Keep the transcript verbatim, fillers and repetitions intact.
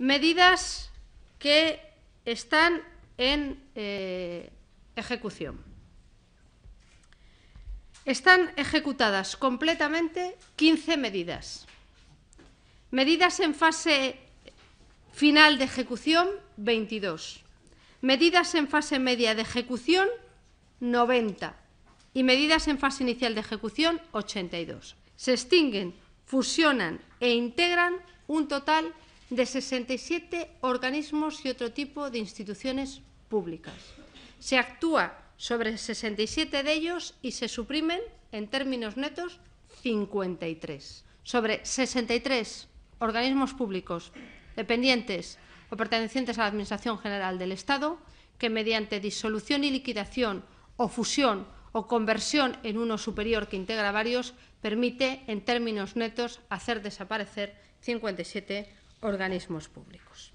medidas que están en eh, ejecución. Están ejecutadas completamente quince medidas. Medidas en fase final de ejecución, veintidós. Medidas en fase media de ejecución, noventa. Y medidas en fase inicial de ejecución, ochenta y dos. Se extinguen, fusionan e integran un total de sesenta y siete organismos y otro tipo de instituciones públicas. Se actúa sobre sesenta y siete de ellos y se suprimen, en términos netos, cincuenta y tres. Sobre sesenta y tres organismos públicos dependientes o pertenecientes a la Administración General del Estado, que mediante disolución y liquidación o fusión o conversión en uno superior que integra varios, permite, en términos netos, hacer desaparecer cincuenta y siete organismos públicos.